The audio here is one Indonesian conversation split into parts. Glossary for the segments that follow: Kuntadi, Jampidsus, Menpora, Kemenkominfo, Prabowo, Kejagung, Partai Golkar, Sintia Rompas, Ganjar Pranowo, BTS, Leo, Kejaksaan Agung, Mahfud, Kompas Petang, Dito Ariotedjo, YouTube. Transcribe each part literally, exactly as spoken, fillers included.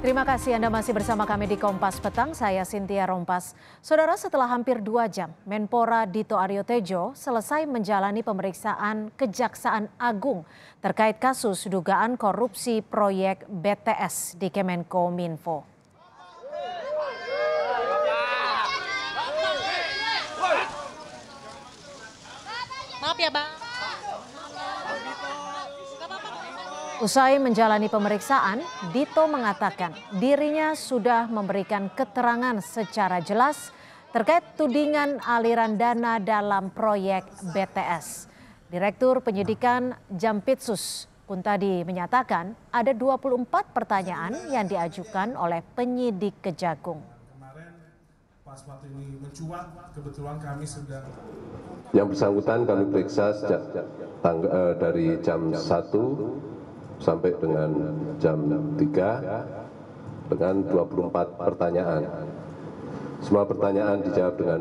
Terima kasih Anda masih bersama kami di Kompas Petang, saya Sintia Rompas. Saudara, setelah hampir dua jam, Menpora Dito Ariotedjo selesai menjalani pemeriksaan Kejaksaan Agung terkait kasus dugaan korupsi proyek B T S di Kemenkominfo. Maaf ya, Bang. Usai menjalani pemeriksaan, Dito mengatakan dirinya sudah memberikan keterangan secara jelas terkait tudingan aliran dana dalam proyek B T S. Direktur Penyidikan Jampidsus, Kuntadi, menyatakan ada dua puluh empat pertanyaan yang diajukan oleh penyidik Kejagung. Kemarin pas waktu ini mencuat, kebetulan kami sudah... Yang bersangkutan kami periksa sejak tangga, eh, dari jam satu sampai dengan jam tiga dengan dua puluh empat pertanyaan. Semua pertanyaan dijawab dengan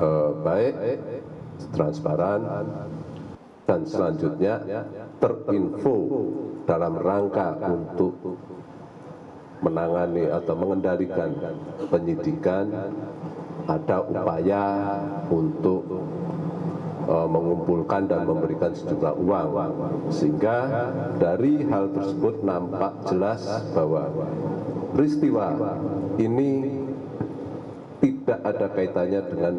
eh, baik, transparan, dan selanjutnya terinfo dalam rangka untuk menangani atau mengendalikan penyidikan. Ada upaya untuk mengumpulkan dan memberikan sejumlah uang, sehingga dari hal tersebut nampak jelas bahwa peristiwa ini tidak ada kaitannya dengan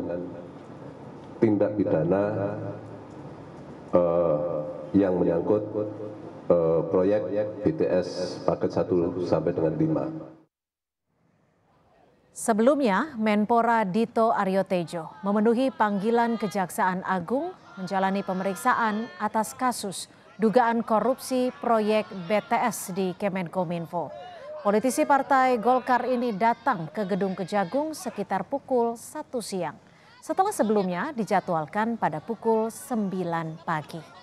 tindak pidana eh, yang menyangkut eh, proyek B T S paket satu sampai dengan lima. Sebelumnya, Menpora Dito Ariotedjo memenuhi panggilan Kejaksaan Agung menjalani pemeriksaan atas kasus dugaan korupsi proyek B T S di Kemenkominfo. Politisi Partai Golkar ini datang ke Gedung Kejagung sekitar pukul satu siang, setelah sebelumnya dijadwalkan pada pukul sembilan pagi.